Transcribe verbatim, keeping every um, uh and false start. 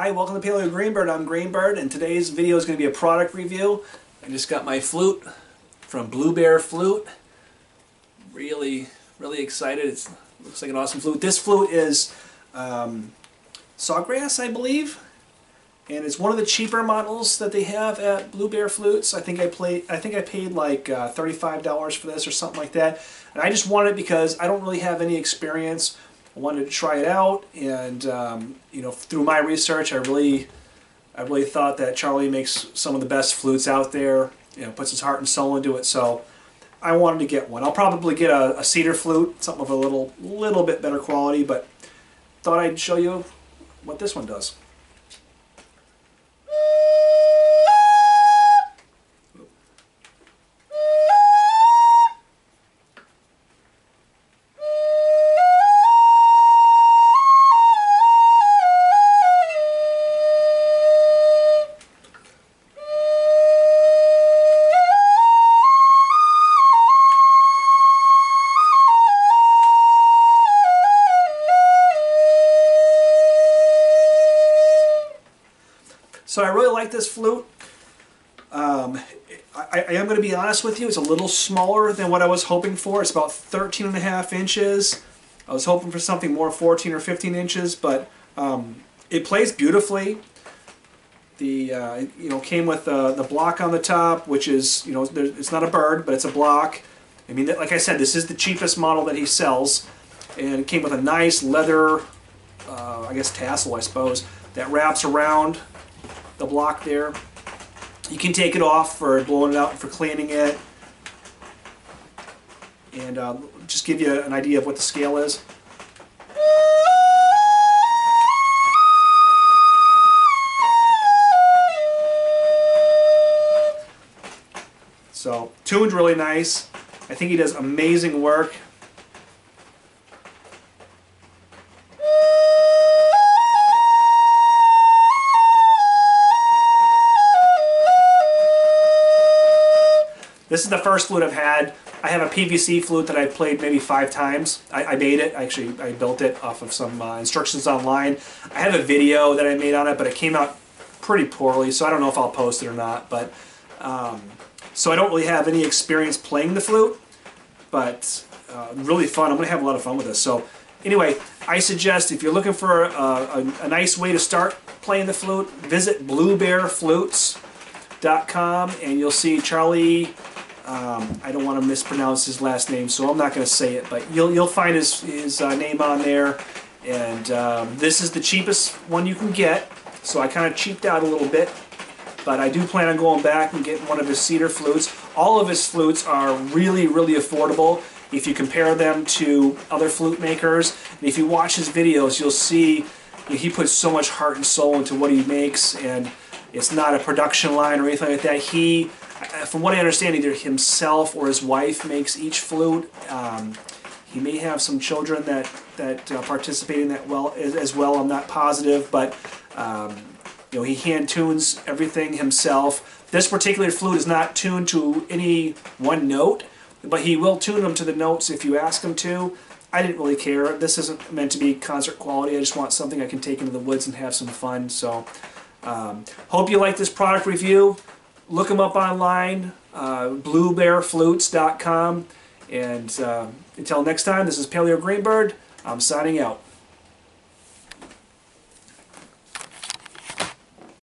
Hi, welcome to Paleo GreenByrd. I'm GreenByrd, and today's video is going to be a product review. I just got my flute from Blue Bear Flute. Really, really excited. It looks like an awesome flute. This flute is um, Sawgrass, I believe, and it's one of the cheaper models that they have at Blue Bear Flutes. I think I played. I think I paid like uh, thirty-five dollars for this or something like that. And I just wanted it because I don't really have any experience. I wanted to try it out, and um, you know, through my research, I really, I really thought that Charlie makes some of the best flutes out there. You know, puts his heart and soul into it. So I wanted to get one. I'll probably get a, a cedar flute, something of a little, little bit better quality. But thought I'd show you what this one does. So I really like this flute. Um, I, I am going to be honest with you, it's a little smaller than what I was hoping for. It's about thirteen and a half inches. I was hoping for something more fourteen or fifteen inches, but um, it plays beautifully. The uh, you know, came with uh, the block on the top, which is, you know, there, it's not a bird, but it's a block. I mean, like I said, this is the cheapest model that he sells, and it came with a nice leather, uh, I guess tassel, I suppose, that wraps around the block there. You can take it off for blowing it out and for cleaning it, and uh, just give you an idea of what the scale is. So tuned really nice. I think he does amazing work. This is the first flute I've had. I have a P V C flute that I've played maybe five times. I, I made it, actually I built it off of some uh, instructions online. I have a video that I made on it, but it came out pretty poorly, so I don't know if I'll post it or not. But um, so I don't really have any experience playing the flute, but uh, really fun. I'm going to have a lot of fun with this. So anyway, I suggest if you're looking for a, a, a nice way to start playing the flute, visit Blue Bear Flutes dot com, and you'll see Charlie. Um, I don't want to mispronounce his last name, so I'm not going to say it, but you'll you'll find his, his uh, name on there, and um, this is the cheapest one you can get, so I kind of cheaped out a little bit, but I do plan on going back and getting one of his cedar flutes. All of his flutes are really, really affordable if you compare them to other flute makers, and if you watch his videos, you'll see he puts so much heart and soul into what he makes, and it's not a production line or anything like that. He, from what I understand, either himself or his wife makes each flute. Um, he may have some children that that uh, participate in that well as, as well. I'm not positive, but um, you know, he hand tunes everything himself. This particular flute is not tuned to any one note, but he will tune them to the notes if you ask him to. I didn't really care. This isn't meant to be concert quality. I just want something I can take into the woods and have some fun. So, um, hope you like this product review. Look them up online, uh, Blue Bear Flutes dot com, and uh, until next time, this is Paleo GreenByrd. I'm signing out.